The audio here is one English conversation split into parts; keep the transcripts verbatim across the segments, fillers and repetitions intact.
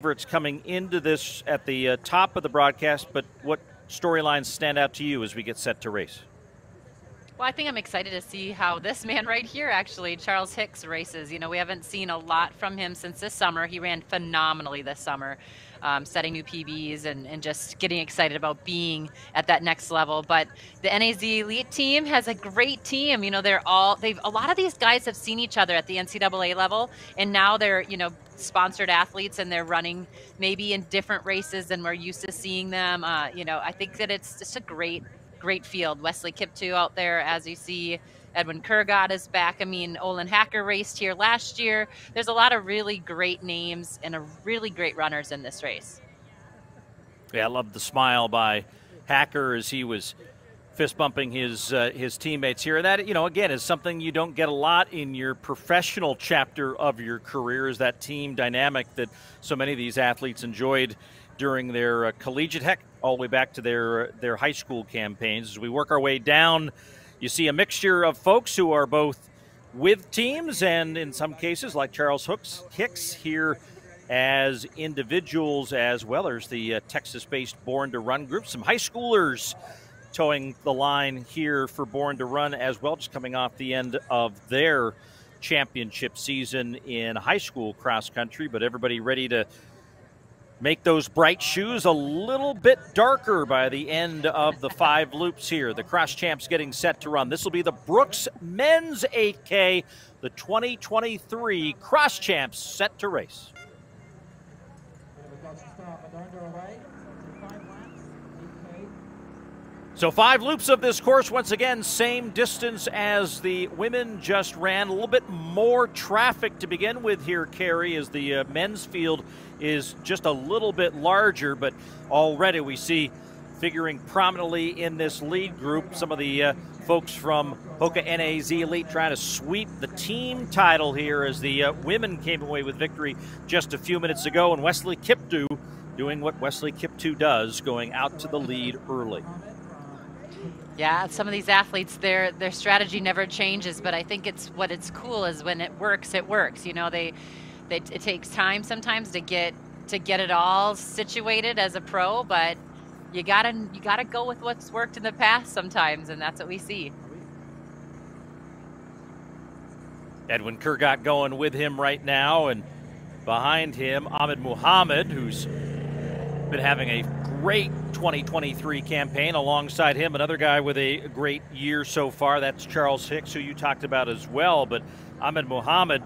favorites coming into this at the uh, top of the broadcast, but what storylines stand out to you as we get set to race? Well, I think I'm excited to see how this man right here, actually, Charles Hicks, races. You know, we haven't seen a lot from him since this summer. He ran phenomenally this summer, um, setting new P Bs and, and just getting excited about being at that next level. But the N A Z Elite team has a great team. You know, they're all, they've, a lot of these guys have seen each other at the N C double A level, and now they're, you know, sponsored athletes, and they're running maybe in different races than we're used to seeing them. Uh, you know, I think that it's just a great great field. Wesley Kiptoo out there, as you see. Edwin Kurgat is back. I mean, Olin Hacker raced here last year. There's a lot of really great names and a really great runners in this race. Yeah, I love the smile by Hacker as he was fist bumping his uh, his teammates here. And that, you know, again, is something you don't get a lot in your professional chapter of your career, is that team dynamic that so many of these athletes enjoyed during their uh, collegiate, heck, all the way back to their their high school campaigns. As we work our way down, you see a mixture of folks who are both with teams and in some cases, like Charles Hooks, Hicks, here as individuals, as well as the uh, Texas-based Born to Run group. Some high schoolers towing the line here for Born to Run as well, just coming off the end of their championship season in high school cross country, but everybody ready to make those bright shoes a little bit darker by the end of the five loops here. The cross champs getting set to run. This will be the Brooks Men's eight K, the twenty twenty-three cross champs set to race. So five loops of this course, once again, same distance as the women just ran. A little bit more traffic to begin with here, Carrie, as the uh, men's field is just a little bit larger, but already we see figuring prominently in this lead group some of the uh, folks from Hoka N A Z Elite trying to sweep the team title here, as the uh, women came away with victory just a few minutes ago, and Wesley Kiptoo doing what Wesley Kiptoo does, going out to the lead early. Yeah, some of these athletes, their their strategy never changes, but I think it's what it's cool is when it works, it works. You know, they, they it takes time sometimes to get to get it all situated as a pro, but you gotta you gotta go with what's worked in the past sometimes, and that's what we see. Edwin Kurgat going with him right now, and behind him Ahmed Muhammad, who's been having a great twenty twenty-three campaign. Alongside him, another guy with a great year so far, that's Charles Hicks, who you talked about as well. But Ahmed Muhammad,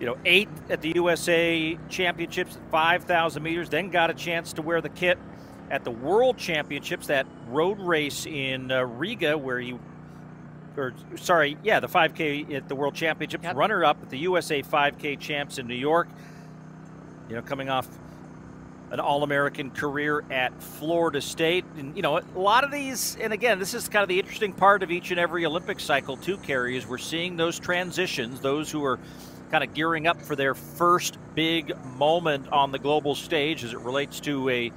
you know, eighth at the U S A Championships at five thousand meters, then got a chance to wear the kit at the World Championships, that road race in uh, Riga, where he, or sorry, yeah, the five K at the World Championships, yep. Runner-up at the U S A five K Champs in New York, you know, coming off an All-American career at Florida State. And, you know, a lot of these, and again, this is kind of the interesting part of each and every Olympic cycle too, Carrie, is we're seeing those transitions, those who are kind of gearing up for their first big moment on the global stage as it relates to a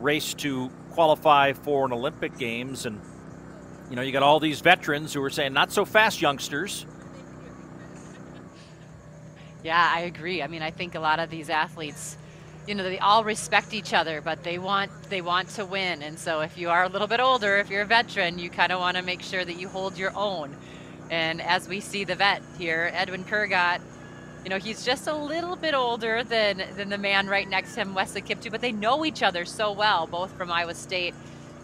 race to qualify for an Olympic Games. And, you know, you got all these veterans who are saying, not so fast, youngsters. Yeah, I agree. I mean, I think a lot of these athletes, you know, they all respect each other, but they want they want to win. And so if you are a little bit older, if you're a veteran, you kind of want to make sure that you hold your own. And as we see the vet here, Edwin Kurgat, you know, he's just a little bit older than, than the man right next to him, Wesley Kiptoo, but they know each other so well, both from Iowa State.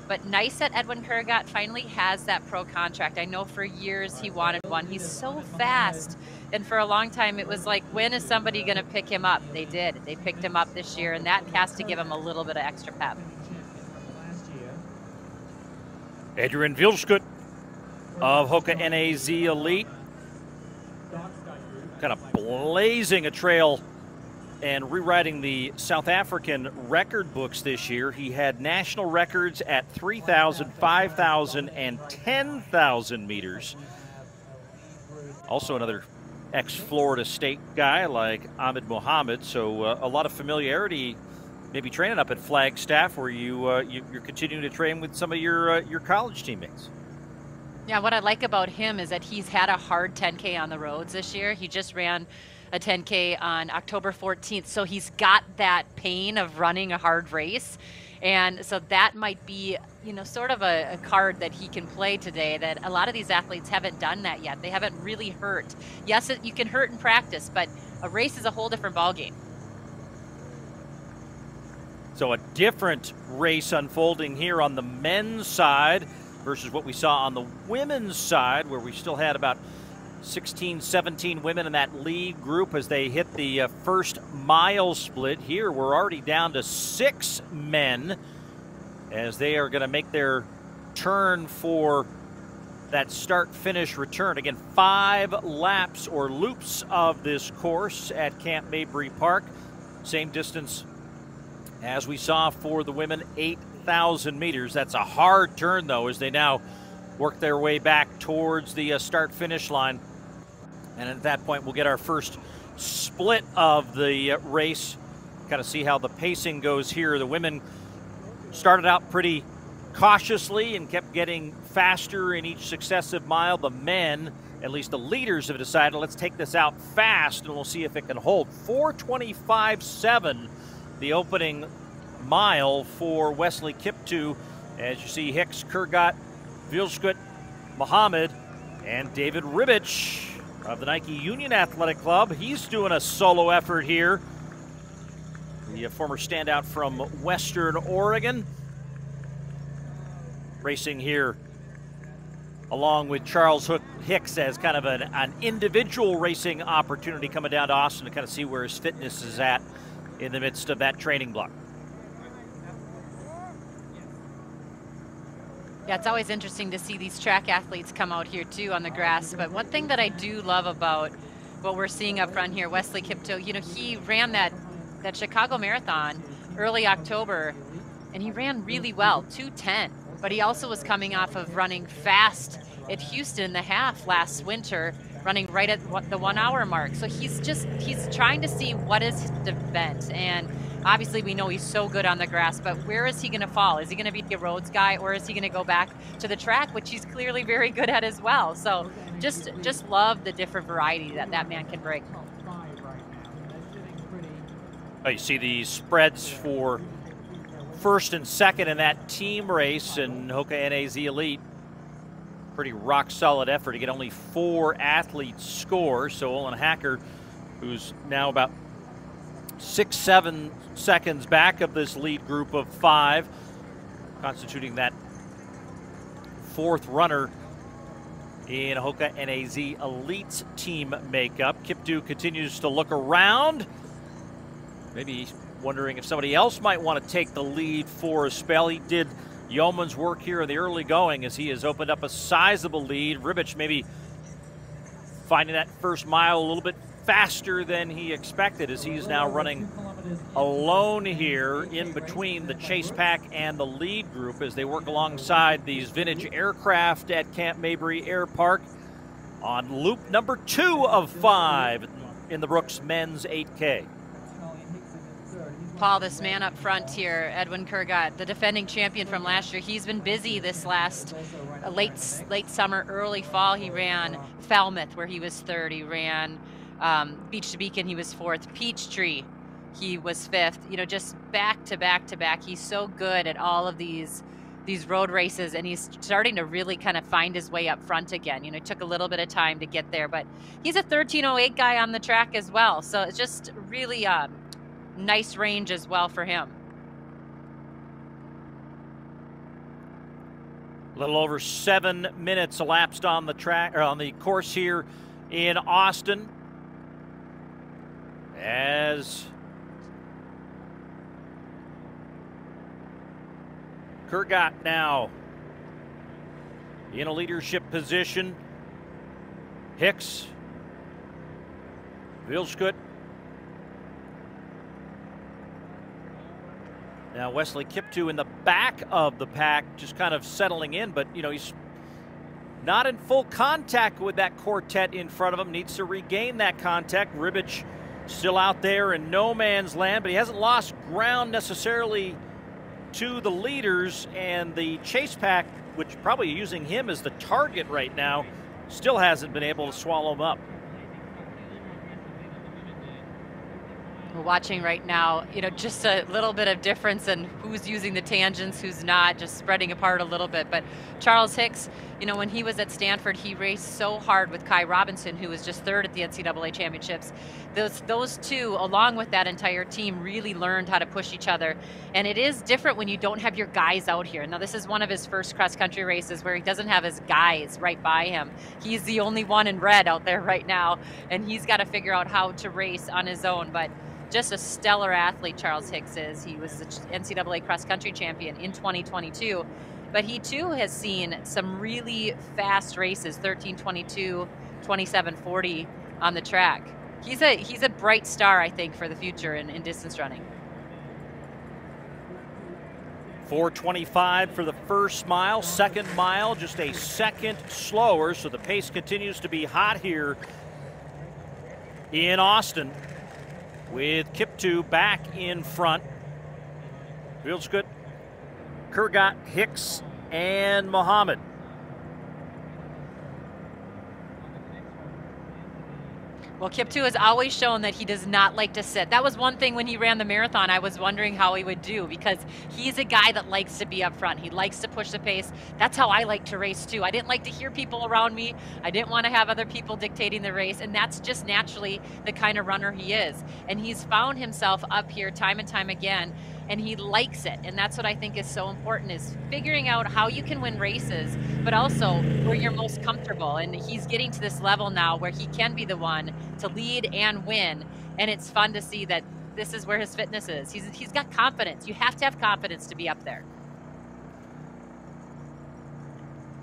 But nice that Edwin Kurgat finally has that pro contract. I know for years he wanted one. He's so fast. And for a long time, it was like, when is somebody going to pick him up? They did. They picked him up this year, and that has to give him a little bit of extra pep. Adriaan Vilschut of Hoka N A Z Elite, kind of blazing a trail and rewriting the South African record books this year. He had national records at three thousand, five thousand, and ten thousand meters. Also another ex-Florida State guy like Ahmed Muhammad, so uh, a lot of familiarity maybe training up at Flagstaff, where you, uh, you, you're continuing to train with some of your, uh, your college teammates. Yeah, what I like about him is that he's had a hard ten K on the roads this year. He just ran a ten K on October fourteenth. So he's got that pain of running a hard race. And so that might be, you know, sort of a, a card that he can play today, that a lot of these athletes haven't done that yet. They haven't really hurt. Yes, it, you can hurt in practice, but a race is a whole different ballgame. So a different race unfolding here on the men's side versus what we saw on the women's side, where we still had about sixteen, seventeen women in that lead group as they hit the uh, first mile split. Here we're already down to six men as they are going to make their turn for that start-finish return. Again, five laps or loops of this course at Camp Mabry Park. Same distance as we saw for the women, eight thousand meters. That's a hard turn, though, as they now work their way back towards the uh, start-finish line. And at that point, we'll get our first split of the uh, race. Kind of see how the pacing goes here. The women started out pretty cautiously and kept getting faster in each successive mile. The men, at least the leaders, have decided, let's take this out fast, and we'll see if it can hold. four twenty-five seven, the opening mile for Wesley Kiptoo. As you see, Hicks, Kurgat, Vilschut, Muhammad, and David Ribich of the Nike Union Athletic Club. He's doing a solo effort here. The former standout from Western Oregon. Racing here along with Charles Hicks as kind of an, an individual racing opportunity, coming down to Austin to kind of see where his fitness is at in the midst of that training block. Yeah, it's always interesting to see these track athletes come out here too on the grass. But one thing that I do love about what we're seeing up front here, Wesley Kiptoo, you know, he ran that, that Chicago Marathon early October, and he ran really well, two ten. But he also was coming off of running fast at Houston, the half last winter, running right at the one hour mark. So he's just, he's trying to see what is his event. And obviously we know he's so good on the grass, but where is he gonna fall? Is he gonna be the roads guy, or is he gonna go back to the track, which he's clearly very good at as well? So just, just love the different variety that that man can bring. Oh, you see the spreads for first and second in that team race, and Hoka N A Z Elite. Pretty rock solid effort to get only four athletes score. So Olin Hacker, who's now about six, seven seconds back of this lead group of five, constituting that fourth runner in Hoka N A Z Elite's team makeup. Kiptoo continues to look around, maybe wondering if somebody else might want to take the lead for a spell. He did yeoman's work here in the early going as he has opened up a sizable lead. Ribich maybe finding that first mile a little bit faster than he expected, as he is now running alone here in between the chase pack and the lead group as they work alongside these vintage aircraft at Camp Mabry Air Park on loop number two of five in the Brooks Men's eight K. Paul, this man up front here, Edwin Kurgat, the defending champion from last year, he's been busy this last uh, late late summer, early fall. He ran Falmouth, where he was third. He ran um, Beach to Beacon, he was fourth. Peachtree, he was fifth. You know, just back to back to back. He's so good at all of these these road races, and he's starting to really kind of find his way up front again. You know, it took a little bit of time to get there, but he's a thirteen oh eight guy on the track as well. So it's just really um, nice range as well for him. A little over seven minutes elapsed on the track, or on the course here in Austin, as Kurgat now in a leadership position. Hicks, Vilschut. Now Wesley Kiptoo in the back of the pack, just kind of settling in, but you know, he's not in full contact with that quartet in front of him. Needs to regain that contact. Ribich still out there in no man's land, but he hasn't lost ground necessarily to the leaders, and the chase pack, which probably using him as the target right now, still hasn't been able to swallow him up. we're watching right now, you know, just a little bit of difference in who's using the tangents, who's not, just spreading apart a little bit. But Charles Hicks, you know, when he was at Stanford, he raced so hard with Kai Robinson, who was just third at the N C double A championships. Those, those two, along with that entire team, really learned how to push each other. And it is different when you don't have your guys out here. Now, this is one of his first cross-country races where he doesn't have his guys right by him. He's the only one in red out there right now, and he's got to figure out how to race on his own. But just a stellar athlete, Charles Hicks is. He was the N C double A cross-country champion in twenty twenty-two, but he too has seen some really fast races, thirteen twenty-two, twenty-seven forty on the track. He's a, he's a bright star, I think, for the future in, in distance running. four twenty-five for the first mile, second mile, just a second slower, so the pace continues to be hot here in Austin, with Kiptoo back in front. Vilschut, Kurgat, Hicks, and Muhammad. Well, Kiptoo has always shown that he does not like to sit. That was one thing when he ran the marathon I was wondering how he would do, because he's a guy that likes to be up front. He likes to push the pace. That's how I like to race too. I didn't like to hear people around me. I didn't want to have other people dictating the race, and that's just naturally the kind of runner he is. And he's found himself up here time and time again, and he likes it. And that's what I think is so important, is figuring out how you can win races, but also where you're most comfortable. And he's getting to this level now where he can be the one to lead and win, and it's fun to see that this is where his fitness is. He's, he's got confidence. You have to have confidence to be up there.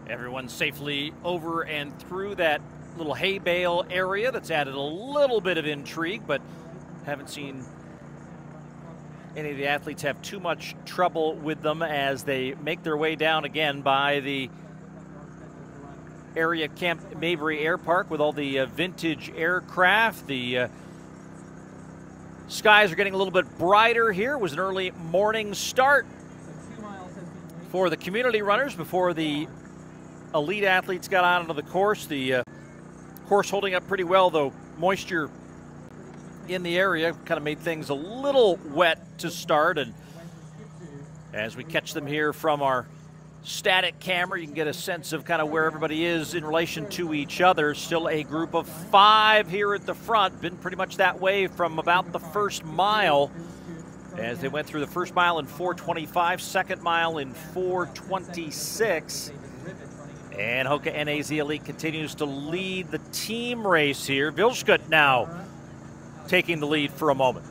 Everyone safely over and through that little hay bale area. That's added a little bit of intrigue, but haven't seen any of the athletes have too much trouble with them as they make their way down again by the area Camp Mabry Air Park with all the uh, vintage aircraft. The uh, skies are getting a little bit brighter here. It was an early morning start for the community runners before the elite athletes got out onto the course. The uh, course holding up pretty well, though moisture in the area kind of made things a little wet to start. And as we catch them here from our static camera, you can get a sense of kind of where everybody is in relation to each other. Still a group of five here at the front. Been pretty much that way from about the first mile, as they went through the first mile in four twenty-five, second mile in four twenty-six. And Hoka N A Z Elite continues to lead the team race here. Vilschut now taking the lead for a moment.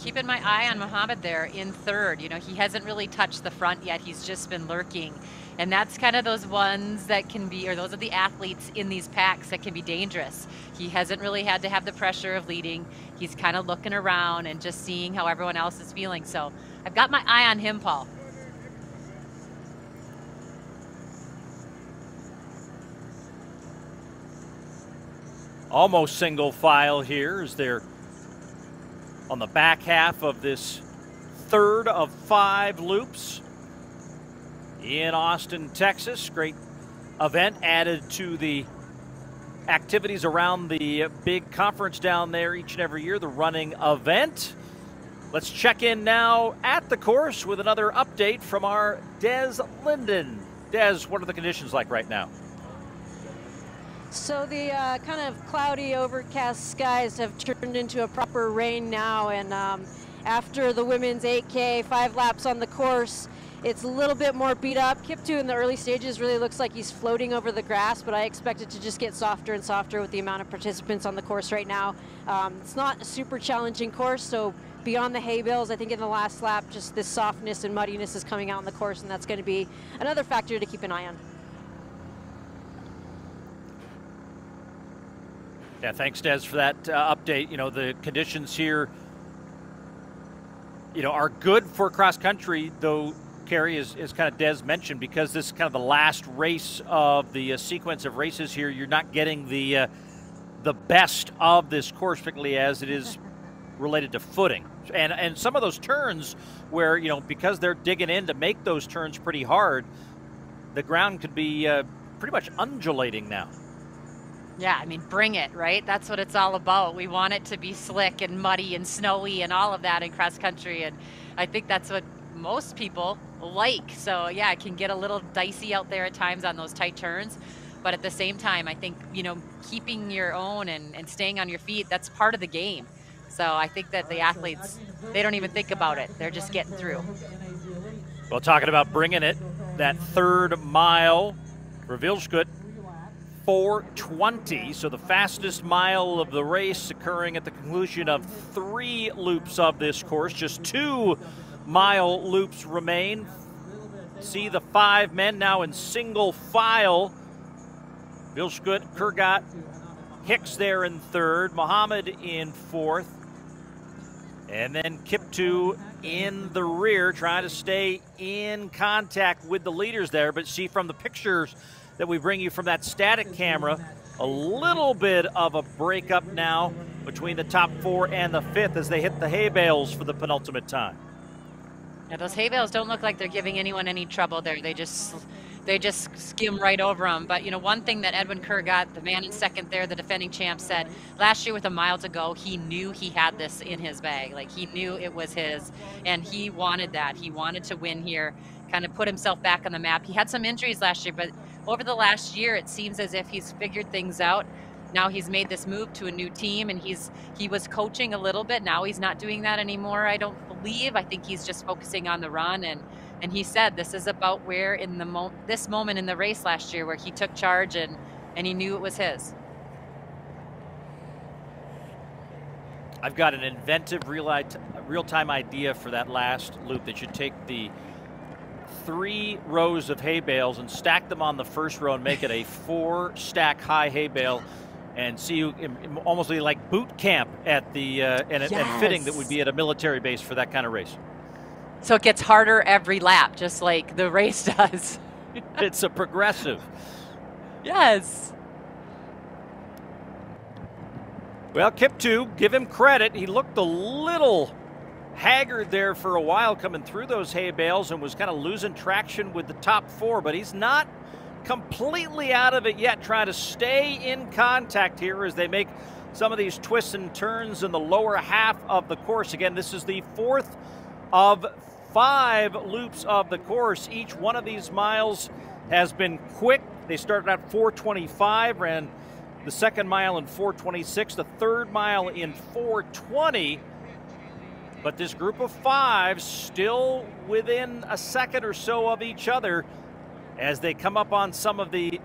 Keeping my eye on Muhammad there in third. You know, he hasn't really touched the front yet. He's just been lurking. And that's kind of those ones that can be, or those are the athletes in these packs that can be dangerous. He hasn't really had to have the pressure of leading. He's kind of looking around and just seeing how everyone else is feeling. So I've got my eye on him, Paul. Almost single file here as they're on the back half of this third of five loops in Austin, Texas. Great event added to the activities around the big conference down there each and every year, the running event. Let's check in now at the course with another update from our Des Linden. Des, what are the conditions like right now? So the uh, kind of cloudy, overcast skies have turned into a proper rain now, and um, after the women's eight K, five laps on the course, it's a little bit more beat up. Kiptoo in the early stages really looks like he's floating over the grass, but I expect it to just get softer and softer with the amount of participants on the course right now. Um, it's not a super challenging course, so beyond the hay bales, I think in the last lap, just this softness and muddiness is coming out on the course, and that's going to be another factor to keep an eye on. Yeah, thanks, Des, for that uh, update. You know, the conditions here, you know, are good for cross country, though, Carrie, as, as kind of Des mentioned, because this is kind of the last race of the uh, sequence of races here. You're not getting the uh, the best of this course, particularly as it is related to footing. And, and some of those turns where, you know, because they're digging in to make those turns pretty hard, the ground could be uh, pretty much undulating now. Yeah, I mean, bring it, right? That's what it's all about. We want it to be slick and muddy and snowy and all of that in cross country. And I think that's what most people like. So yeah, it can get a little dicey out there at times on those tight turns. But at the same time, I think, you know, keeping your own and, and staying on your feet, that's part of the game. So I think that the athletes, they don't even think about it. They're just getting through. Well, talking about bringing it, that third mile for Vilschut, four twenty, so the fastest mile of the race, occurring at the conclusion of three loops of this course. Just two mile loops remain. See the five men now in single file. Vilschut, Kurgat, Hicks there in third, Muhammad in fourth, and then Kiptoo in the rear, trying to stay in contact with the leaders there. But see from the pictures that we bring you from that static camera, a little bit of a breakup now between the top four and the fifth as they hit the hay bales for the penultimate time. Yeah, those hay bales don't look like they're giving anyone any trouble there. They just... They just skim right over them. But, you know, one thing that Edwin Kurgat, the man in second there, the defending champ, said last year with a mile to go, he knew he had this in his bag. Like, he knew it was his, and he wanted that. He wanted to win here, kind of put himself back on the map. He had some injuries last year, but over the last year, it seems as if he's figured things out. Now he's made this move to a new team, and he's he was coaching a little bit. Now he's not doing that anymore, I don't believe. I think he's just focusing on the run. And And he said this is about where in the mo this moment in the race last year where he took charge and, and he knew it was his. I've got an inventive real-time idea for that last loop, that you take the three rows of hay bales and stack them on the first row and make it a four-stack high hay bale, and see you in, almost like boot camp at the uh, and, yes. and fitting that would be at a military base for that kind of race. So it gets harder every lap, just like the race does. It's a progressive. Yes. Well, Kiptoo, give him credit. He looked a little haggard there for a while coming through those hay bales and was kind of losing traction with the top four, but he's not completely out of it yet, trying to stay in contact here as they make some of these twists and turns in the lower half of the course. Again, this is the fourth of five loops of the course. Each one of these miles has been quick. They started at four twenty-five, ran the second mile in four twenty-six, the third mile in four twenty. But this group of five still within a second or so of each other as they come up on some of the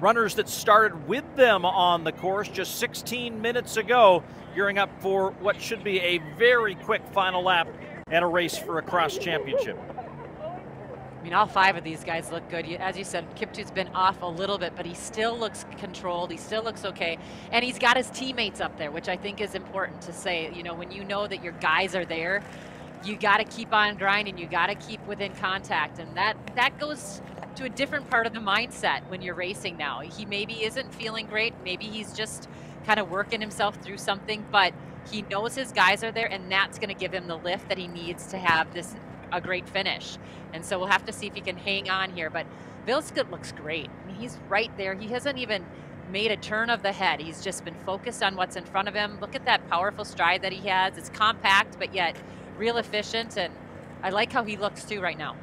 runners that started with them on the course just sixteen minutes ago, gearing up for what should be a very quick final lap and a race for a cross championship. I mean, all five of these guys look good. As you said, Kiptoo's been off a little bit, but he still looks controlled. He still looks okay. And he's got his teammates up there, which I think is important to say. You know, when you know that your guys are there, you got to keep on grinding. You got to keep within contact. And that, that goes to a different part of the mindset when you're racing now. He maybe isn't feeling great. Maybe he's just kind of working himself through something, but he knows his guys are there, and that's going to give him the lift that he needs to have this a great finish. And so we'll have to see if he can hang on here. But Vilschut looks great. I mean, he's right there. He hasn't even made a turn of the head. He's just been focused on what's in front of him. Look at that powerful stride that he has. It's compact, but yet real efficient. And I like how he looks too right now.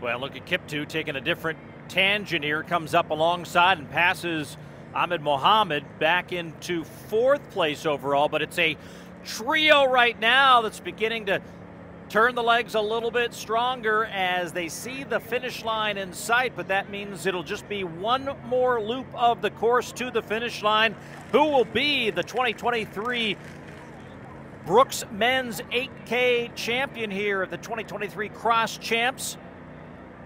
Well, look at Kiptoo taking a different tangent here, comes up alongside and passes Ahmed Muhammad back into fourth place overall. But it's a trio right now that's beginning to turn the legs a little bit stronger as they see the finish line in sight. But that means it'll just be one more loop of the course to the finish line. Who will be the twenty twenty-three Brooks Men's eight K champion here at the twenty twenty-three Cross Champs?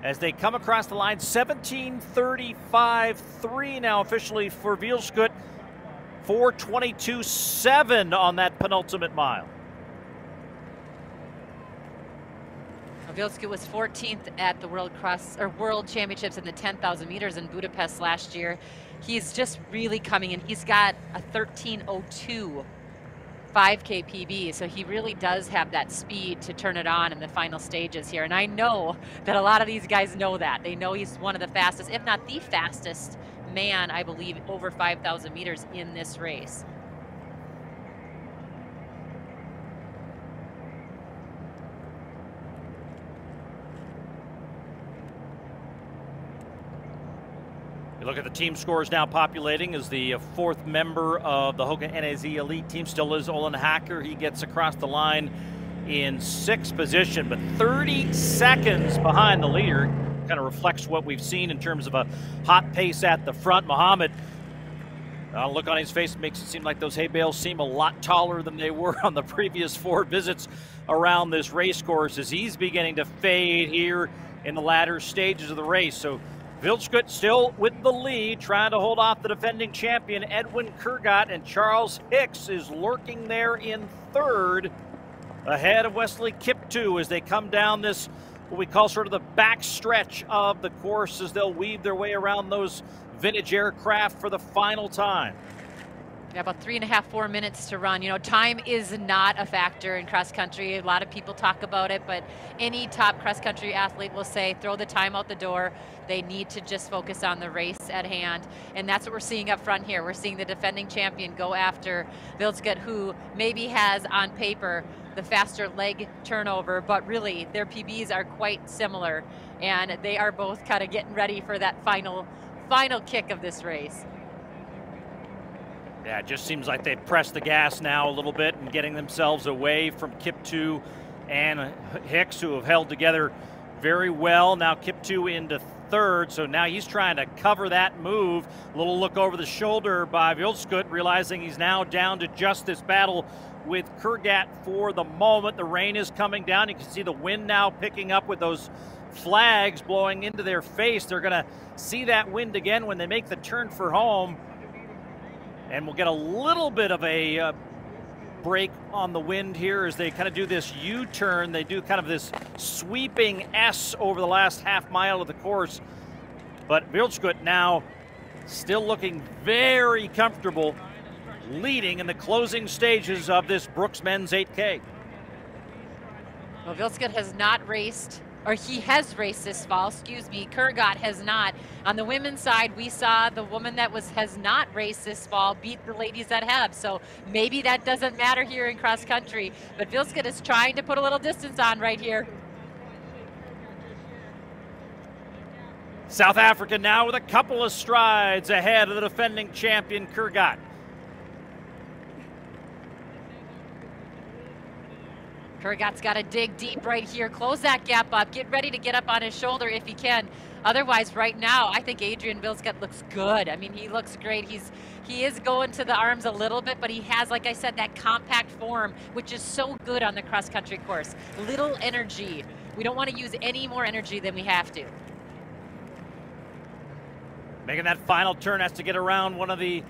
As they come across the line, seventeen thirty-five three now officially for Vilschut, four twenty-two seven on that penultimate mile. Vilschut was fourteenth at the World Cross or World Championships in the ten thousand meters in Budapest last year. He's just really coming in. He's got a thirteen oh two five K P B, so he really does have that speed to turn it on in the final stages here. And I know that a lot of these guys know that. They know he's one of the fastest, if not the fastest man, I believe, over five thousand meters in this race. You look at the team scores now populating as the fourth member of the Hoka N A Z Elite team still is Olin Hacker. He gets across the line in sixth position, but thirty seconds behind the leader. Kind of reflects what we've seen in terms of a hot pace at the front. Muhammad, uh, look on his face makes it seem like those hay bales seem a lot taller than they were on the previous four visits around this race course as he's beginning to fade here in the latter stages of the race. So Vilschut still with the lead, trying to hold off the defending champion Edwin Kurgat, and Charles Hicks is lurking there in third ahead of Wesley Kiptoo as they come down this what we call sort of the back stretch of the course as they'll weave their way around those vintage aircraft for the final time. Yeah, about three and a half, four minutes to run. You know, time is not a factor in cross country. A lot of people talk about it, but any top cross country athlete will say, throw the time out the door. They need to just focus on the race at hand. And that's what we're seeing up front here. We're seeing the defending champion go after Vilschut, who maybe has on paper the faster leg turnover, but really their P Bs are quite similar, and they are both kind of getting ready for that final final kick of this race. Yeah, it just seems like they've pressed the gas now a little bit and getting themselves away from Kiptoo and Hicks, who have held together very well. Now Kiptoo into third, so now he's trying to cover that move. A little look over the shoulder by Vilschut, realizing he's now down to just this battle with Kurgat for the moment. The rain is coming down. You can see the wind now picking up with those flags blowing into their face. They're going to see that wind again when they make the turn for home. And we'll get a little bit of a uh, break on the wind here as they kind of do this U-turn. They do kind of this sweeping S over the last half mile of the course. But Vilschut now still looking very comfortable, leading in the closing stages of this Brooks Men's eight K. Well, Vilschut has not raced, or he has raced this fall, excuse me. Kurgat has not. On the women's side, we saw the woman that was has not raced this fall beat the ladies that have, so maybe that doesn't matter here in cross country, but Vilschut is trying to put a little distance on right here. South Africa now with a couple of strides ahead of the defending champion Kurgat. Kurgat's got to dig deep right here, close that gap up, get ready to get up on his shoulder if he can. Otherwise, right now, I think Adriaan Vilschut looks good. I mean, he looks great. He's he is going to the arms a little bit, but he has, like I said, that compact form, which is so good on the cross-country course. Little energy. We don't want to use any more energy than we have to. Making that final turn, has to get around one of the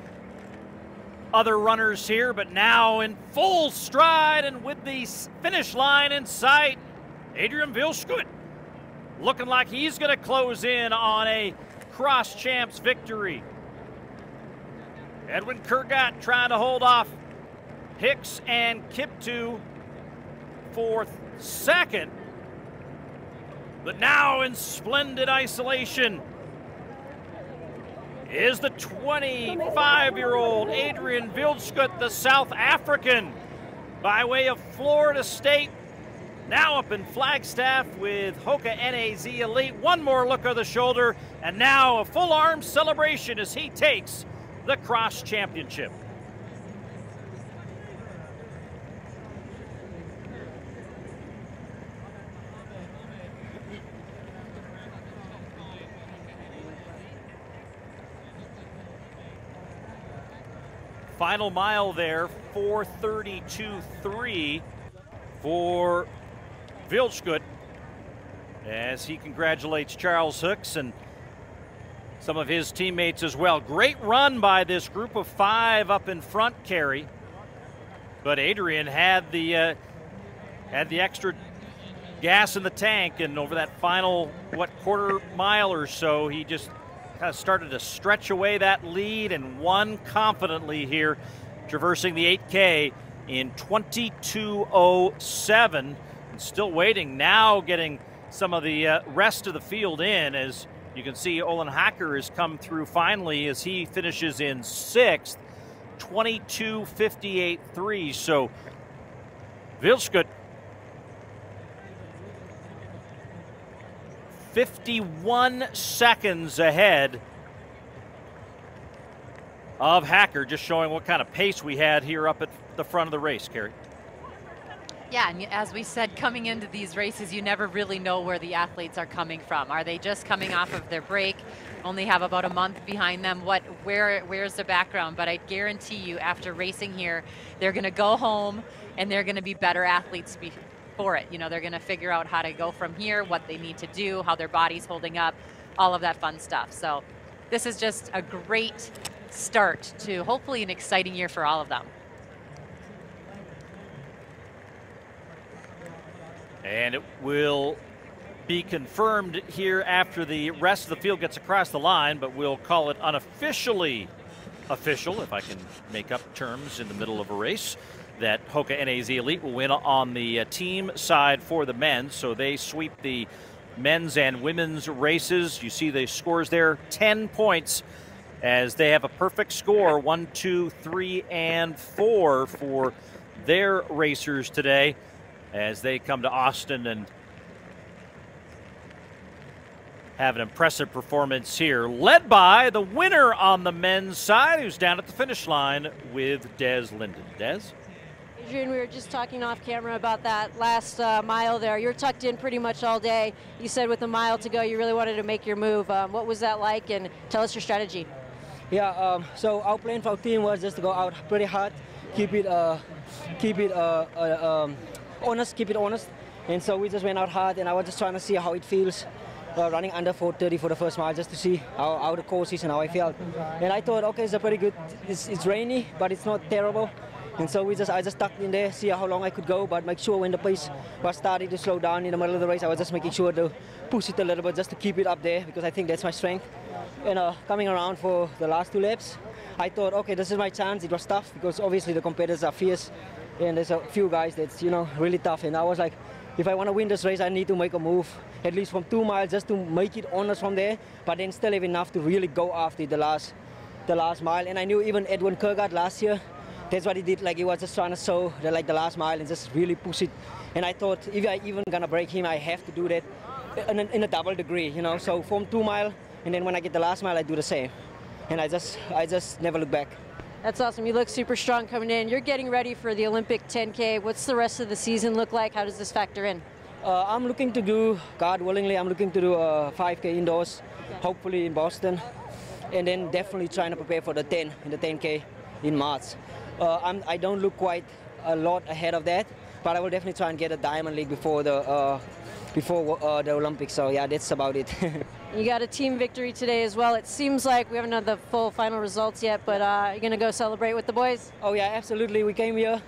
other runners here, but now in full stride and with the finish line in sight, Adriaan Vilschut looking like he's going to close in on a cross champs victory. Edwin Kurgat trying to hold off Hicks and Kiptoo for second, but now in splendid isolation is the twenty-five-year-old Adriaan Vilschut, the South African, by way of Florida State, now up in Flagstaff with Hoka N A Z Elite. One more look over the shoulder, and now a full arm celebration as he takes the cross championship. Final mile there, four thirty-two three for Vilschut as he congratulates Charles Hicks and some of his teammates as well. Great run by this group of five up in front, Carey. But Adriaan had the uh, had the extra gas in the tank, and over that final what quarter mile or so, he just kind of started to stretch away that lead and won confidently here, traversing the eight K in twenty-two oh seven. And still waiting, now getting some of the uh, rest of the field in as You can see Olin Hacker has come through finally as he finishes in sixth, twenty-two fifty-eight three. So Vilschut, fifty-one seconds ahead of Hacker, just showing what kind of pace we had here up at the front of the race, Carrie. Yeah, and as we said, coming into these races, you never really know where the athletes are coming from. Are they just coming off of their break, only have about a month behind them? What, where, where's the background? But I guarantee you, after racing here, they're going to go home and they're going to be better athletes for it. You know, they're going to figure out how to go from here, what they need to do, how their body's holding up, all of that fun stuff. So this is just a great start to hopefully an exciting year for all of them. And it will be confirmed here after the rest of the field gets across the line, but we'll call it unofficially official, if I can make up terms in the middle of a race, that Hoka N A Z Elite will win on the team side for the men. So they sweep the men's and women's races. You see the scores there, ten points, as they have a perfect score, one, two, three, and four for their racers today, as they come to Austin and have an impressive performance here, led by the winner on the men's side, who's down at the finish line with Des Linden. Des? Adrian, we were just talking off camera about that last uh, mile there. You were tucked in pretty much all day. You said with a mile to go, you really wanted to make your move. Um, what was that like, and tell us your strategy. Yeah, um, so our plan for our team was just to go out pretty hard, keep it, uh, keep it, uh, uh, um, honest, keep it honest, and so we just went out hard, and I was just trying to see how it feels uh, running under four thirty for the first mile, just to see how, how the course is and how I felt. And I thought, okay, it's a pretty good, it's, it's rainy, but it's not terrible, and so we just, I just tucked in there, see how long I could go, but make sure when the pace was starting to slow down in the middle of the race, I was just making sure to push it a little bit just to keep it up there, because I think that's my strength. And uh, coming around for the last two laps, I thought, okay, this is my chance. It was tough, because obviously the competitors are fierce, and there's a few guys that's, you know, really tough. And I was like, if I want to win this race, I need to make a move, at least from two miles, just to make it honest from there, but then still have enough to really go after the last, the last mile. And I knew even Edwin Kurgat last year, that's what he did. Like, he was just trying to sow the, like, the last mile and just really push it. And I thought, if I even gonna break him, I have to do that in a, in a double degree, you know. So from two mile, and then when I get the last mile, I do the same. And I just, I just never look back. That's awesome. You look super strong coming in. You're getting ready for the Olympic ten K. What's the rest of the season look like? How does this factor in? Uh, I'm looking to do, God willingly, I'm looking to do a five K indoors, okay, hopefully in Boston, and then definitely trying to prepare for the ten in the ten K in March. Uh, I'm, I don't look quite a lot ahead of that, but I will definitely try and get a Diamond League before the uh, before uh, the Olympics. So yeah, that's about it. You got a team victory today as well. It seems like we haven't had the full final results yet, but uh, you're going to go celebrate with the boys? Oh yeah, absolutely. We came here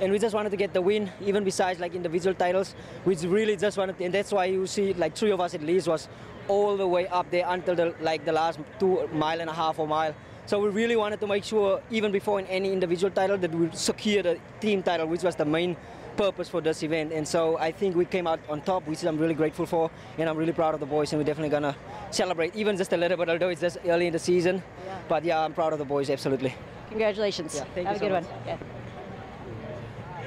and we just wanted to get the win, even besides like individual titles. We really just wanted to, and that's why you see like three of us at least was all the way up there until the, like the last two mile and a half or mile. So we really wanted to make sure, even before in any individual title, that we secure the team title, which was the main purpose for this event. And so I think we came out on top, which I'm really grateful for, and I'm really proud of the boys, and we're definitely gonna celebrate, even just a little bit, although it's just early in the season. Yeah. But yeah, I'm proud of the boys, absolutely. Congratulations. Yeah, thank Have you a so good much. One. Yeah.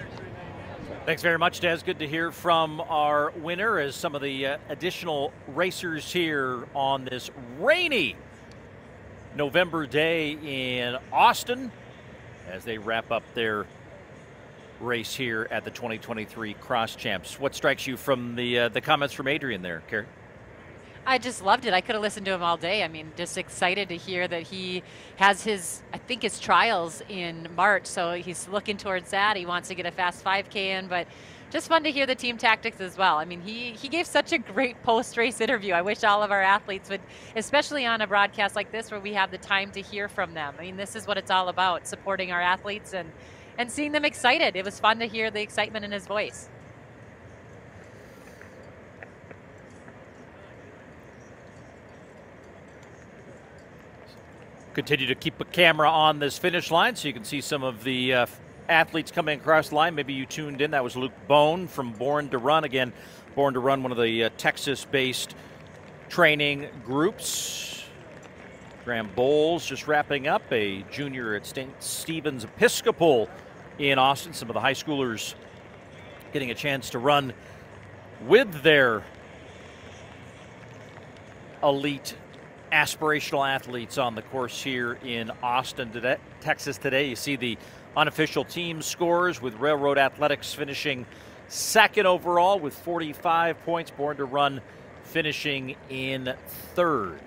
Thanks very much, Des. Good to hear from our winner, as some of the uh, additional racers here on this rainy November day in Austin, as they wrap up their race here at the twenty twenty-three Cross Champs. What strikes you from the uh, the comments from Adrian there, Carrie? I just loved it. I could have listened to him all day. I mean, just excited to hear that he has his, I think his trials in March, so he's looking towards that. He wants to get a fast five K in, but just fun to hear the team tactics as well. I mean, he, he gave such a great post-race interview. I wish all of our athletes would, especially on a broadcast like this where we have the time to hear from them. I mean, this is what it's all about, supporting our athletes and, and seeing them excited. It was fun to hear the excitement in his voice. Continue to keep a camera on this finish line so you can see some of the uh, athletes coming across the line. Maybe you tuned in. That was Luke Bone from Born to Run. Again, Born to Run, one of the uh, Texas-based training groups. Graham Bowles just wrapping up, a junior at Saint Stephen's Episcopal in Austin. Some of the high schoolers getting a chance to run with their elite aspirational athletes on the course here in Austin, today, Texas today. You see the unofficial team scores with Railroad Athletics finishing second overall with forty-five points. Born to Run finishing in third.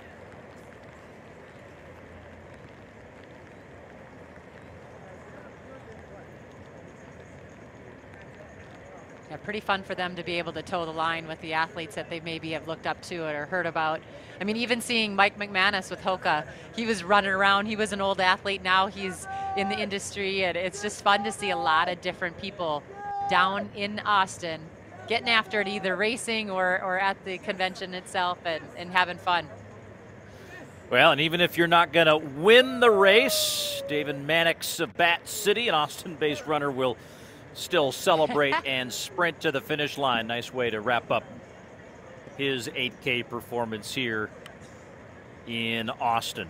Yeah, pretty fun for them to be able to toe the line with the athletes that they maybe have looked up to or heard about. I mean, even seeing Mike McManus with Hoka, he was running around. He was an old athlete. Now he's in the industry, and it's just fun to see a lot of different people down in Austin getting after it, either racing or, or at the convention itself, and, and having fun. Well, and even if you're not going to win the race, David Mannix of Bat City, an Austin-based runner, will still celebrate and sprint to the finish line. Nice way to wrap up his eight K performance here in Austin.